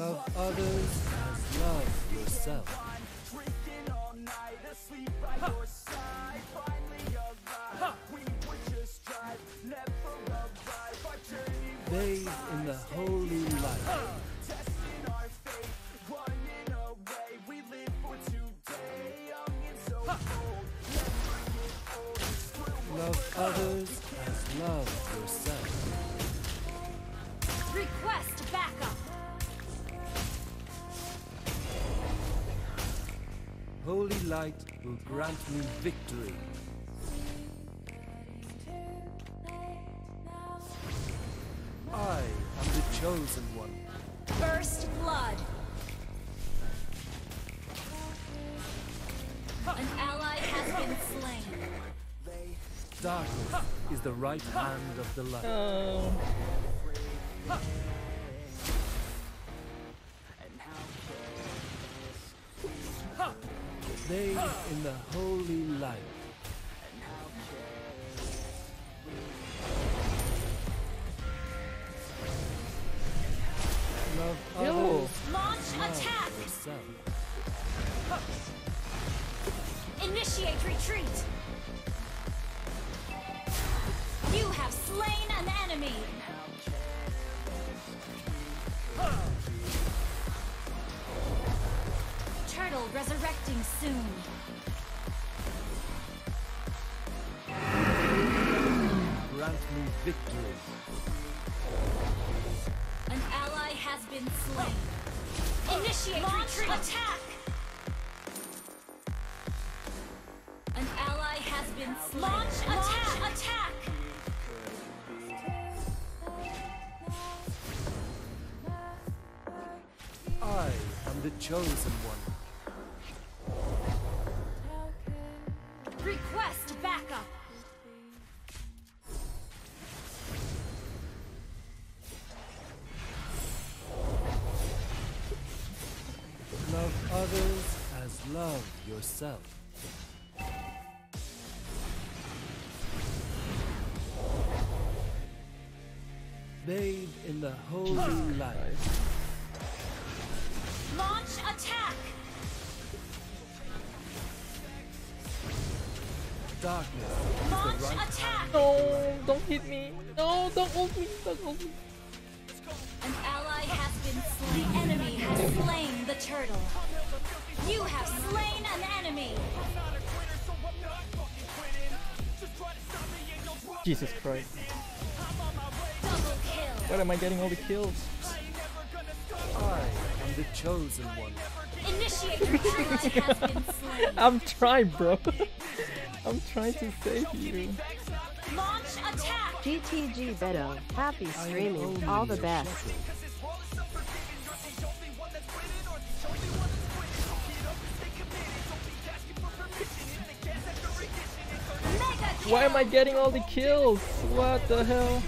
love others, love yourself. Bathe in the holy light. Love others as love yourself. Request backup. Holy light will grant me victory. I am the chosen one. First blood. An ally has been slain. Darkness is the right hand of the light. Oh. Bathe in the holy light. Love others. Launch attack. Initiate retreat. You have slain an enemy. Turtle resurrecting soon. Grant me victory. An ally has been slain. Initiate retreat. Attack. An ally has been slain. Launch attack. I am the chosen one. Request backup. Love others as love yourself. Bathe in the holy light. Launch attack! Darkness. Launch attack! No, don't hit me. No, don't ult me. Don't ult me. An ally has been slain. The enemy has slain the turtle. You have slain an enemy. Jesus Christ. Double kill. Where am I getting all the kills? I am the chosen one. Initiate retreat. Has been slain. I'm trying, bro. I'm trying to save you. Launch attack. GTG Beto. Happy streaming. All the best. Why am I getting all the kills? What the hell?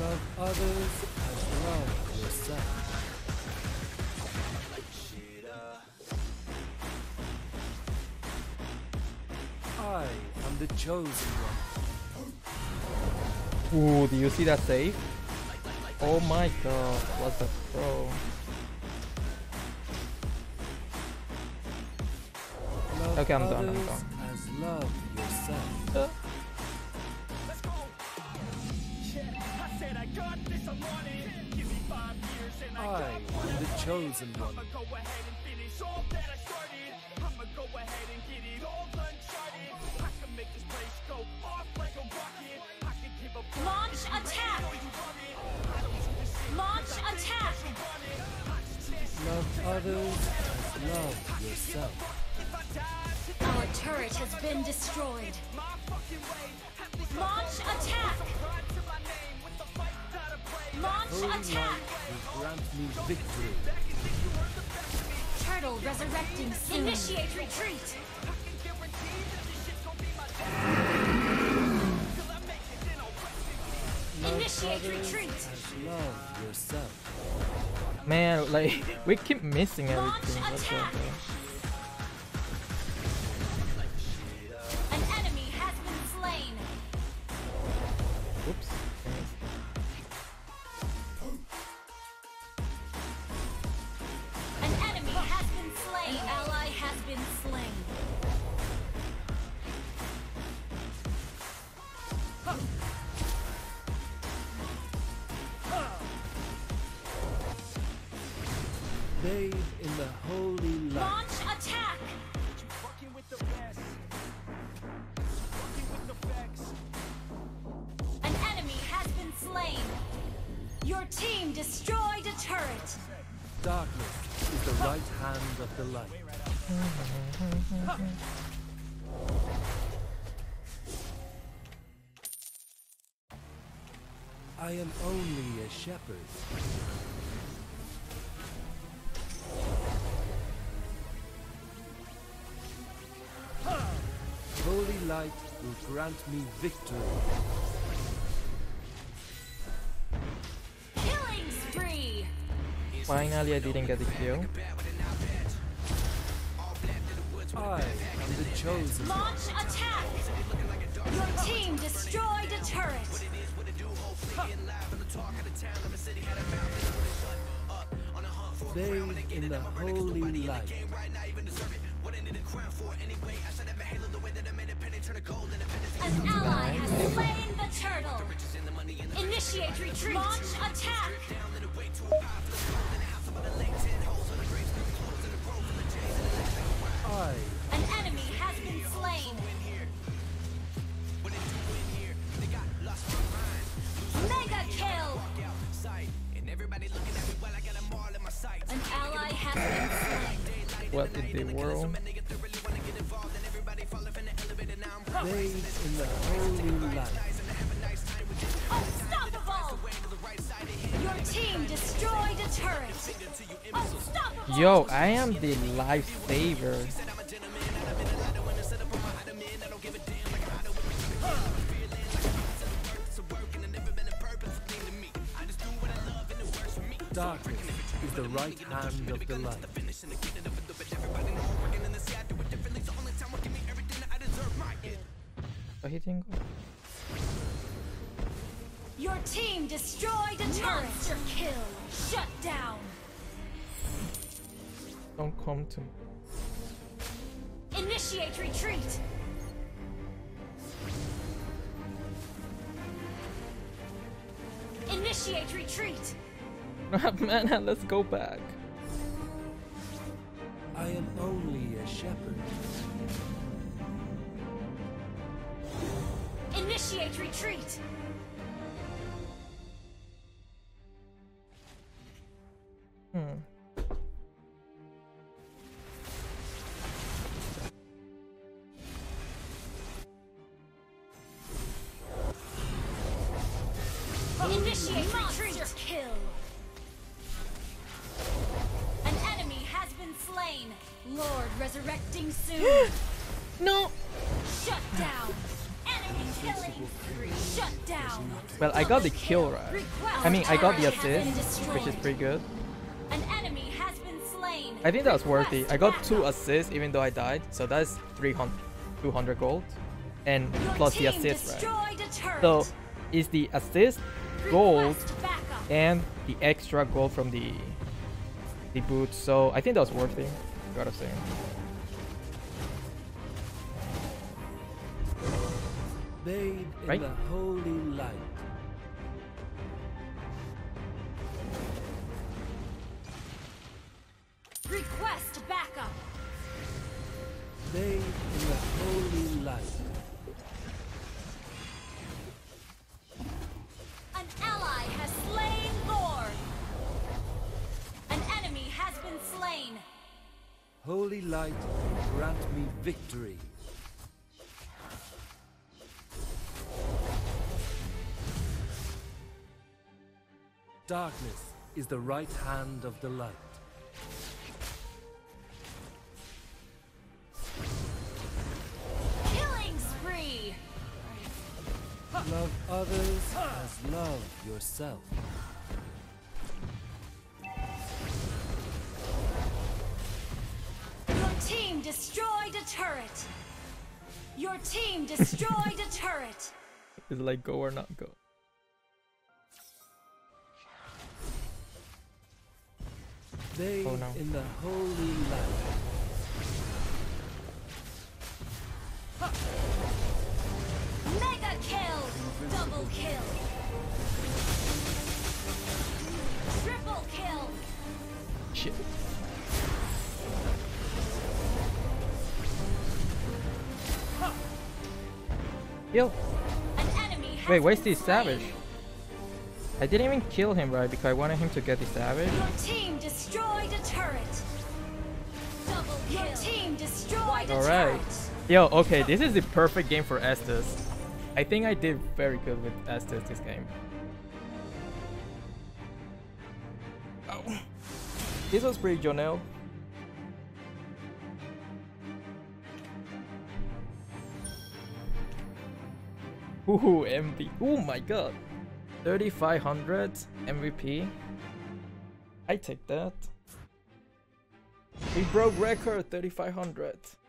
Love others as love yourself. I am the chosen one. Ooh, do you see that save? Oh my god, what the pro. Love okay, I'm done. As love yourself. I am the chosen one. Launch attack! Launch attack! Love others as love yourself. Our turret has been destroyed. Launch attack! Launch attack! Grant me victory. Turtle resurrecting soon. Initiate retreat. Initiate retreat. Love yourself. Man, like we keep missing everything. Launch attack. An enemy has been been slain. Bathe in the holy light. Launch attack! You fucking with the best. Fucking with the facts. An enemy has been slain. Your team destroyed a turret. Darkness is the right hand of the light. I am only a shepherd. Holy light will grant me victory. Finally, I didn't get the kill. I am the chosen. Launch attack! Your team destroyed a turret. Bathe in the holy light. An ally has slain the turtle. Initiate retreat. Launch attack! An enemy has been slain. Mega kill. An ally has been slain. What in the world? Bathe in the holy light. Unstoppable! Your team destroyed a turret. Unstoppable! Yo, I am the lifesaver. Darkness is the right hand of the light. Oh, he didn't go. Your team destroyed a turret. Monster kill. Shut down. Don't come to me. Initiate retreat. Initiate retreat. Man, let's go back. I am only a shepherd. Initiate retreat. Initiate retreat. Kill. An enemy has been slain. Lord resurrecting soon. No. Shut down. Shut down. Well, I got the kill right. I mean, I got the assist, which is pretty good. An enemy has been slain. I think that was worth it. I got 2 assists even though I died, so that's 200 gold, and plus the assist, right? So it's the assist, gold, and the extra gold from the boots. So I think that was worth it. Gotta say. Bathe in the holy light. Request backup. Bathe in the holy light. An ally has slain Lord. An enemy has been slain. Holy light, grant me victory. Darkness is the right hand of the light. Killing spree! Love others as love yourself. Your team destroyed a turret. Your team destroyed a turret. It's like go or not go. Bathe in the holy light. Mega kill! Double kill! Triple kill! Shit. Yo! Wait, where's the Savage? I didn't even kill him, right? Because I wanted him to get the Savage. Your team destroyed a turret. Double kill. Your team destroyed a turret. Yo, okay, this is the perfect game for Estes. I think I did very good with Estes this game. Oh. This was pretty Jonel. Ooh, MVP. Oh my god. 3,500 MVP. I take that. We broke record 3,500.